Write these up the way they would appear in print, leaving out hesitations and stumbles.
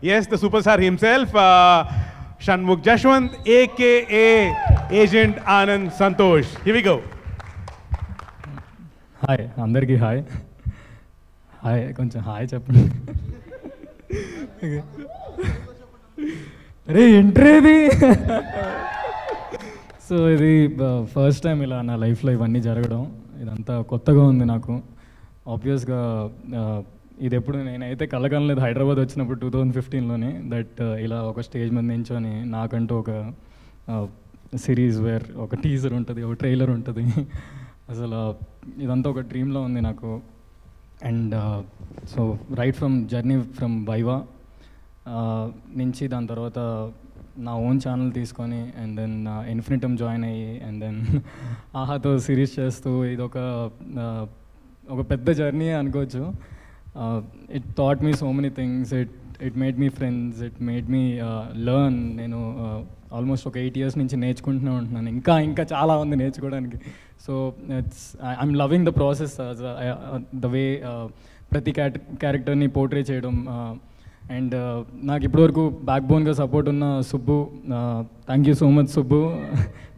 Yes, the superstar himself, Shanmukh Jaswanth, a.k.a. Agent Anand Santosh. Here we go. Hi, Andarki, hi. Hi, koncha hi chappan. Hey, entry di. So, this is the first time in my life. This is the obviously, I Hyderabad in 2015. That I stage a series where a teaser a trailer. A dream. And so, right from journey from Viva, my own channel and then Infinitum join and then AHA to series chestu oka journey anukochu. It taught me so many things. It made me friends. It made me learn. You know, almost 8 years nunchi nechukuntunna untunnanu. Inka chala undi nechukodaniki. So I'm loving the process as the way prati character ni portray cheyadam. And I have backbone support unna Subbu. Thank you so much, Subbu.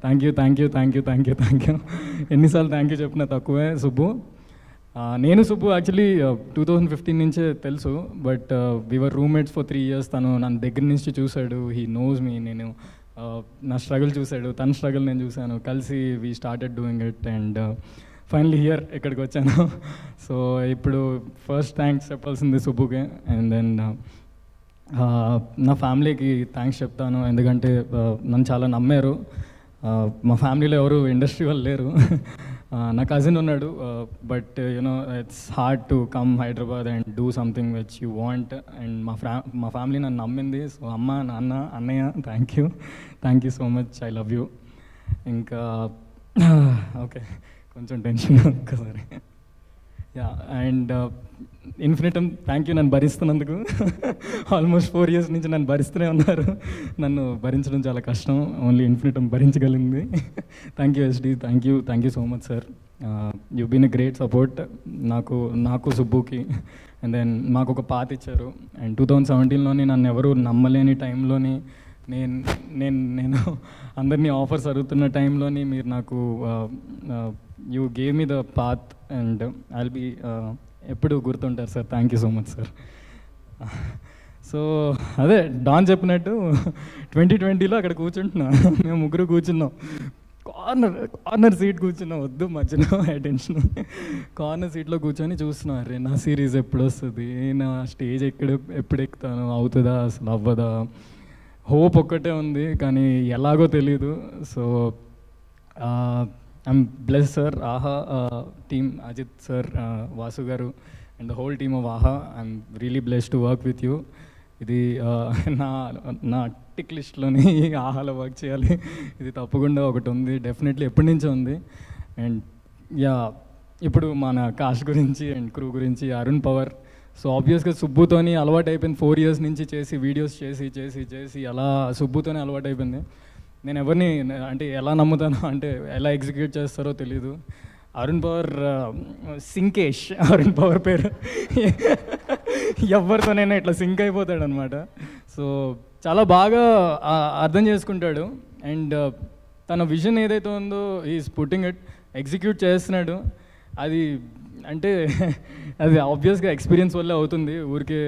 Thank you. Thank you chepna takkuve Subbu. Nenu Subbu actually 2015 nunche telusu, but we were roommates for 3 years. Tanu nan deggara nunchi chusadu. He knows me. Nenu na struggle chusadu. Tan struggle nenu chusanu. Kalsi we started doing it and finally here ekkadiki vachanu. So ippudu first thanks cheppalsindi Subbu ki and then na family ki thanks cheptanu endukante nannu chaala nammaru. Ma family lo evaru industry vallu leru. Na cousin unnadu, but you know it's hard to come Hyderabad and do something which you want, and ma family nannu nammindi. So amma nanna annaya thank you so much, I love you. Inka okay. Yeah, and Infinitum, thank you, Nan Baristan. Almost 4 years Ninja Nan Baristana Nano Barinchal Jala Kashno, only Infinitum Barinchagalindi. Thank you, SD, thank you so much, sir. You've been a great support. Naku Subuki and then Makoka Paticharu. And 2017 Loni and Neveru Namalani time Loni. నేను అందరినీ offers అడుగుతున్న టైంలోని మీరు నాకు you gave me the path and I'll be ఎప్పుడు గుర్తుంటారు sir. Thank you so much sir. So అదే don చెప్పినట్టు 2020లో అక్కడ కూర్చుంటున్నాం, మేము ముగ్గురు కూర్చున్నాం, కార్నర్ సీట్ కూర్చున్నాం, వద్దు మధ్యలో అటెన్షన్, కార్నర్ సీట్లో కూర్చొని చూస్తున్నాం, అరే నా సిరీస్ ఎప్పుడు వస్తుంది, నా స్టేజ్ ఎప్పుడు ఎక్కుతాను, అవుతుందా అసలు అవ్వదా, హోప్ ఒక్కటే ఉంది కానీ ఎలాగో తెలీదు. So I'm blessed sir. Aha team, Ajith sir, వాసుగారు and the whole team of Aha, I'm really blessed to work with you. ఇది నా టిక్ లిస్ట్లోని ఆహాలో వర్క్ చేయాలి, ఇది తప్పకుండా ఒకటి ఉంది, డెఫినెట్లీ ఎప్పటి నుంచో ఉంది. అండ్ యా ఇప్పుడు మన కాస్ట్ గురించి అండ్ క్రూ గురించి, అరుణ్ పవర్. సో ఆబ్వియస్గా సుబ్బుతోని అలవాటు అయిపోయింది, 4 years నుంచి చేసి వీడియోస్ చేసి అలా సుబ్బుతోనే అలవాటు అయిపోయింది. నేను ఎవరిని అంటే ఎలా నమ్ముతానో, అంటే ఎలా ఎగ్జిక్యూట్ చేస్తారో తెలీదు. అరుణ్ పవర్ సింకేష్, అరుణ్ పవర్ పేరు ఎవరితోనైనా ఇట్లా సింక్ అయిపోతాడు అనమాట. సో చాలా బాగా అర్థం చేసుకుంటాడు అండ్ తన విజన్ ఏదైతే ఉందో ఈజ్ పుట్టింగ్ ఇట్, ఎగ్జిక్యూట్ చేస్తున్నాడు. అది అంటే అది ఆబ్వియస్గా ఎక్స్పీరియన్స్ వల్లే అవుతుంది, ఊరికే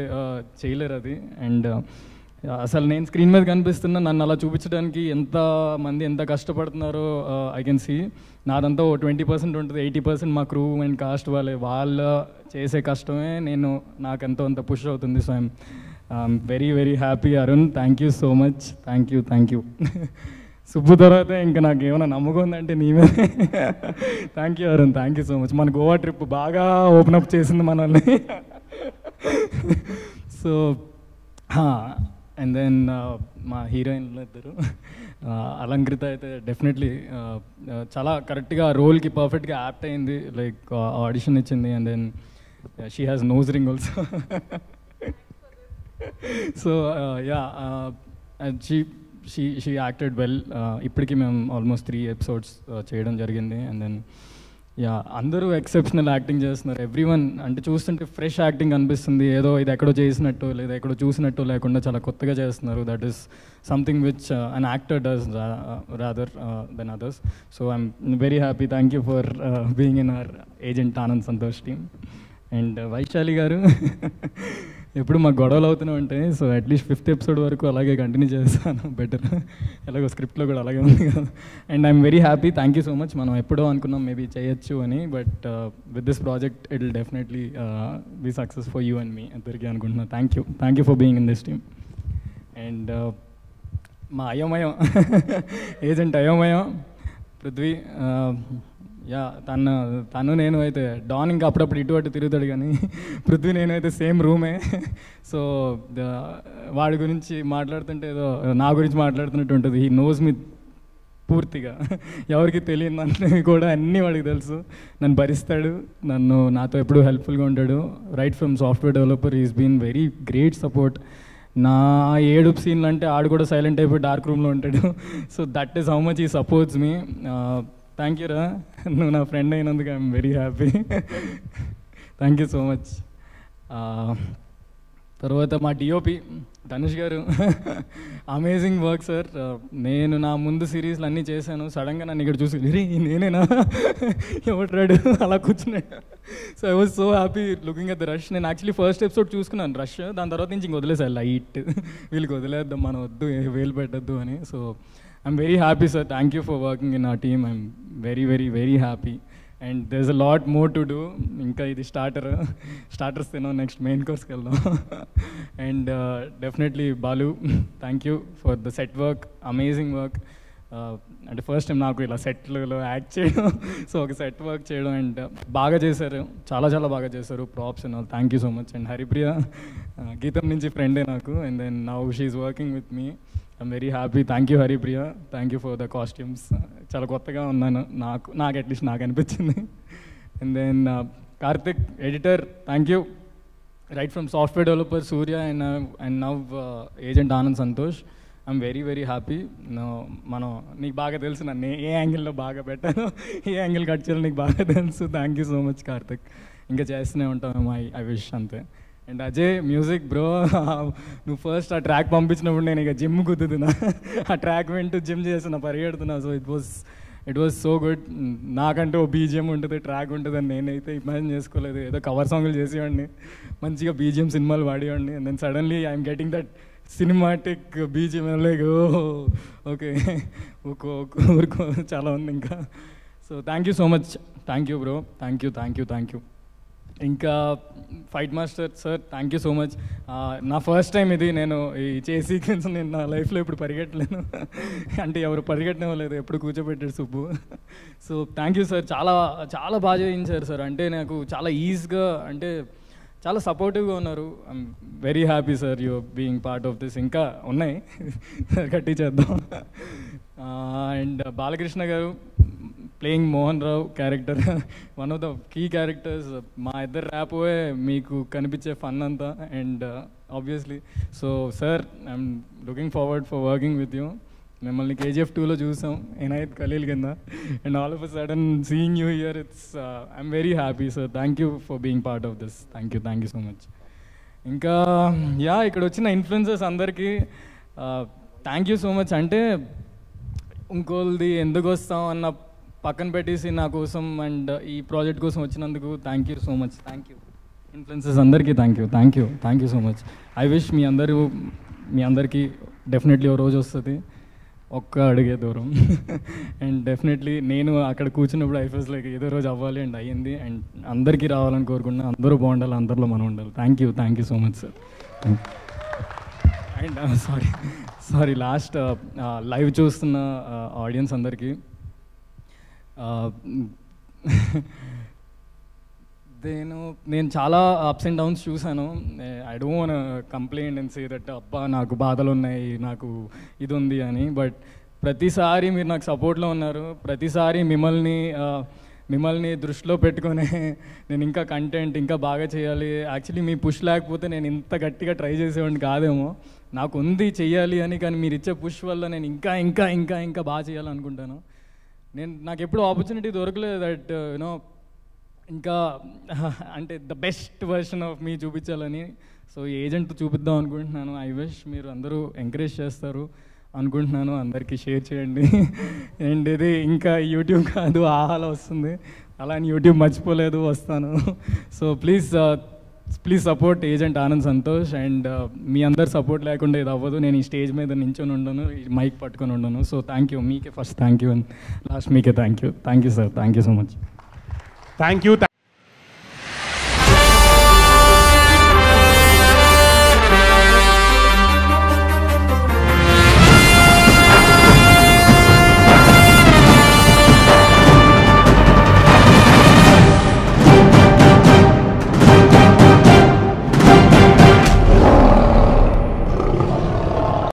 చేయలేరు అది. అండ్ అసలు నేను స్క్రీన్ మీద కనిపిస్తున్నా, నన్ను అలా చూపించడానికి ఎంతమంది ఎంత కష్టపడుతున్నారో ఐ కెన్ సీ. నాదంతా 20% ఉంటుంది, 80% మా క్రూ అండ్ కాస్ట్ వాళ్ళ చేసే కష్టమే నాకెంతో అంత పుష్ అవుతుంది. So I'm very very happy Arun, thank you so much, thank you. Subbu తర్వాత ఇంకా నాకు ఏమైనా నమ్మకం ఉందంటే నీవే. Thank you Arun, thank you so much. మన గోవా ట్రిప్ బాగా ఓపెన్ అప్ చేసింది మనల్ని. సో అండ్ దెన్ మా హీరోయిన్లు ఇద్దరు, అలంకృత అయితే డెఫినెట్లీ చాలా కరెక్ట్గా రోల్కి పర్ఫెక్ట్గా యాప్ట్ అయింది, లైక్ ఆడిషన్ ఇచ్చింది. And then she has nose ring also. So yeah she acted well. ఇప్పటికి మేము ఆల్మోస్ట్ 3 ఎపిసోడ్స్ చేయడం జరిగింది. అండ్ దెన్ యా అందరూ ఎక్సెప్షనల్ యాక్టింగ్ చేస్తున్నారు. ఎవ్రీవన్ అంటే చూస్తుంటే ఫ్రెష్ యాక్టింగ్ అనిపిస్తుంది. ఏదో ఇది ఎక్కడో చేసినట్టు లేదా ఎక్కడో చూసినట్టు లేకుండా చాలా కొత్తగా చేస్తున్నారు. That is something which an actor does rather than others. So I'm very happy. Thank you for being in our agent Anand Santosh team. And Vaishali గారు, ఎప్పుడు మాకు గొడవలు అవుతూనే ఉంటాయి. సో అట్లీస్ట్ ఫిఫ్త్ ఎపిసోడ్ వరకు అలాగే కంటిన్యూ చేస్తాను, బెటర్. ఎలాగో స్క్రిప్ట్లో కూడా అలాగే ఉంది కదా. And I'm very happy, thank you so much. మనం ఎప్పుడో అనుకున్నాం మేబీ చేయొచ్చు అని, but with this project it will definitely be success for you and మీ అందరికీ అనుకుంటున్నాను. Thank you, thank you for being in this team. And మా అయోమయం ఏజెంట్ అయోమయం పృథ్వీ, యా తను నేను అయితే డాన్ ఇంకా అప్పుడప్పుడు ఇటు అటు తిరుగుతాడు, కానీ పృథ్వీ నేనైతే సేమ్ రూమే. సో వాడి గురించి మాట్లాడుతుంటే ఏదో నా గురించి మాట్లాడుతున్నట్టు ఉంటుంది. హీ నోస్ మీ పూర్తిగా, ఎవరికి తెలియదు కూడా అన్నీ వాడికి తెలుసు. నన్ను భరిస్తాడు, నన్ను నాతో ఎప్పుడూ హెల్ప్ఫుల్గా ఉంటాడు. Right from software developer he's been very great support. నా ఏడుపు సీన్లు అంటే ఆడు కూడా సైలెంట్ అయిపోయి డార్క్ రూమ్లో ఉంటాడు. So that is how much he supports me. Thank you రా, నువ్వు నా ఫ్రెండ్ అయినందుకు I'm very happy. Thank you so much. తర్వాత మా డిఓపి ధనుష్ గారు, అమేజింగ్ వర్క్ సార్. నేను నా ముందు సిరీస్లు అన్నీ చేశాను, సడన్గా నన్ను ఇక్కడ చూసి రే నేనేనా ఎవట్రాడు అలా కూర్చున్నాడు. So I was so happy looking at the rush. నేను యాక్చువల్లీ ఫస్ట్ ఎపిసోడ్ చూసుకున్నాను రష్, దాని తర్వాత నుంచి ఇంక వదిలేసాను లైట్, వీళ్ళకి వదిలేద్దాం మనం, వద్దు వేలు పెట్టద్దు అని. So I'm very happy, sir. Thank you for working in our team. I'm very, very, very happy. And there's a lot more to do. Inka idi starters theno next main course kello. And definitely Balu, thank you for the set work, amazing work. And the first time naaku ila set lo act cheyadam, so oka set work cheyadam and baga chesaru, chala chala baga chesaru. Props and all. Thank you so much. And Haripriya, Geetam nunchi friend e naaku, and then now she is working with me. I'm very happy. Thank you, Haripriya. Thank you for the costumes. Chala kottaga unnanu, naaku at least naaku anipichindi. And then Kartik, editor, thank you. Right from software developer Surya and now agent Anand Santosh. I'm very, very happy. Mano neeku baga telusu nanne ee angle lo baga pettano, ee angle cut cheyalo neeku baga telusu. Thank you so much, Kartik. Inga chestune untam. I wish ante. And Ajay music bro, నువ్వు first ఆ track పంపించినప్పుడు నేను ఇక gym కుదుతున్నా, ఆ track వింటూ gym చేస్తున్నా, పరిగెడుతున్నా. So it was so good. నాకంటే ఓ బీజిఎం ఉంటుంది, ట్రాక్ ఉంటుంది అని నేనైతే ఇమాజిన్ చేసుకోలేదు. ఏదో కవర్ సాంగ్లు చేసేవాడిని, మంచిగా బీజిఎం సినిమాలు వాడేవాడిని. And then suddenly I'm getting that cinematic BGM. Like okay ఊరుకో చాలా ఉంది ఇంకా. So thank you so much, thank you bro, thank you, thank you, thank you. ఇంకా fight master sir, thank you so much. నా first time ఇది, నేను ఈ చేసే సీక్వెన్స్ నేను నా లైఫ్లో ఇప్పుడు పరిగెట్టలేను, అంటే ఎవరు పరిగెట్టనివ్వలేదు, ఎప్పుడు కూర్చోబెట్టాడు Subbu. So thank you sir, చాలా చాలా బాగా చేయించారు సార్. అంటే నాకు చాలా ఈజీగా, అంటే చాలా సపోర్టివ్గా ఉన్నారు. I'm very happy sir you being part of this. ఇంకా ఉన్నాయి గట్టి చేద్దాం. అండ్ బాలకృష్ణ గారు playing Mohan Rao character, one of the key characters. మా ఇద్దరు ర్యాపోయే మీకు కనిపించే ఫన్ అంతా. And obviously so sir I'm looking forward for working with you. మిమ్మల్ని KGF 2లో చూసాం ఎనాయత్ ఖలీల్ కింద, and all of a sudden seeing you here, it's I'm very happy sir. Thank you for being part of this. Thank you, thank you so much. ఇంకా yeah ఇక్కడ వచ్చిన influencers అందరికీ thank you so much. అంటే ఇంకోళ్ళది ఎందుకు వస్తాం అన్న పక్కన పెట్టేసి నా కోసం అండ్ ఈ ప్రాజెక్ట్ కోసం వచ్చినందుకు thank you so much. Thank you influences అందరికీ, thank you, thank you, thank you so much. I wish మీ అందరికీ డెఫినెట్లీ ఓ రోజు వస్తుంది, ఒక్క అడిగే దూరం. అండ్ డెఫినెట్లీ నేను అక్కడ కూర్చున్నప్పుడు ఐ ఫీల్ లైక్ ఏదో రోజు అవ్వాలి, అండ్ అయ్యింది. అండ్ అందరికీ రావాలని కోరుకున్నా, అందరూ బాగుండాలి, అందరిలో మనం ఉండాలి. Thank you, thank you so much sir. And sorry last live చూస్తున్న ఆడియన్స్ అందరికీ, నేను చాలా అప్స్ అండ్ డౌన్స్ చూశాను. I don't want complaint and say that అబ్బా నాకు బాధలు ఉన్నాయి, నాకు ఇది ఉంది అని. బట్ ప్రతిసారి మీరు నాకు సపోర్ట్లో ఉన్నారు, ప్రతిసారి మిమ్మల్ని దృష్టిలో పెట్టుకొని నేను ఇంకా కంటెంట్ ఇంకా బాగా చేయాలి. యాక్చువల్లీ మీ పుష్ లేకపోతే నేను ఇంత గట్టిగా ట్రై చేసేవాడిని కాదేమో. నాకు ఉంది చెయ్యాలి అని, కానీ మీరు ఇచ్చే పుష్ వల్ల నేను ఇంకా ఇంకా ఇంకా ఇంకా బాగా చేయాలనుకుంటాను. నాకు ఎప్పుడు ఆపర్చునిటీ దొరకలేదు దట్ యూనో ఇంకా అంటే the best version of me చూపించాలని. సో ఈ ఏజెంట్ చూపిద్దాం అనుకుంటున్నాను. ఐ విష్ మీరు అందరూ ఎంకరేజ్ చేస్తారు అనుకుంటున్నాను. అందరికీ షేర్ చేయండి. అండ్ ఇది ఇంకా యూట్యూబ్ కాదు, ఆహాలో వస్తుంది. అలా అని యూట్యూబ్ మర్చిపోలేదు, వస్తాను. So please support agent Anand Santosh. And మీ అందరు సపోర్ట్ లేకుండా ఇది అవ్వదు. నేను ఈ స్టేజ్ మీద నించొని ఉండను, మైక్ పట్టుకొని ఉండను. సో థ్యాంక్ యూ మీకే, first thank you, and last మీకే thank you. Thank you sir, thank you so much. Thank you.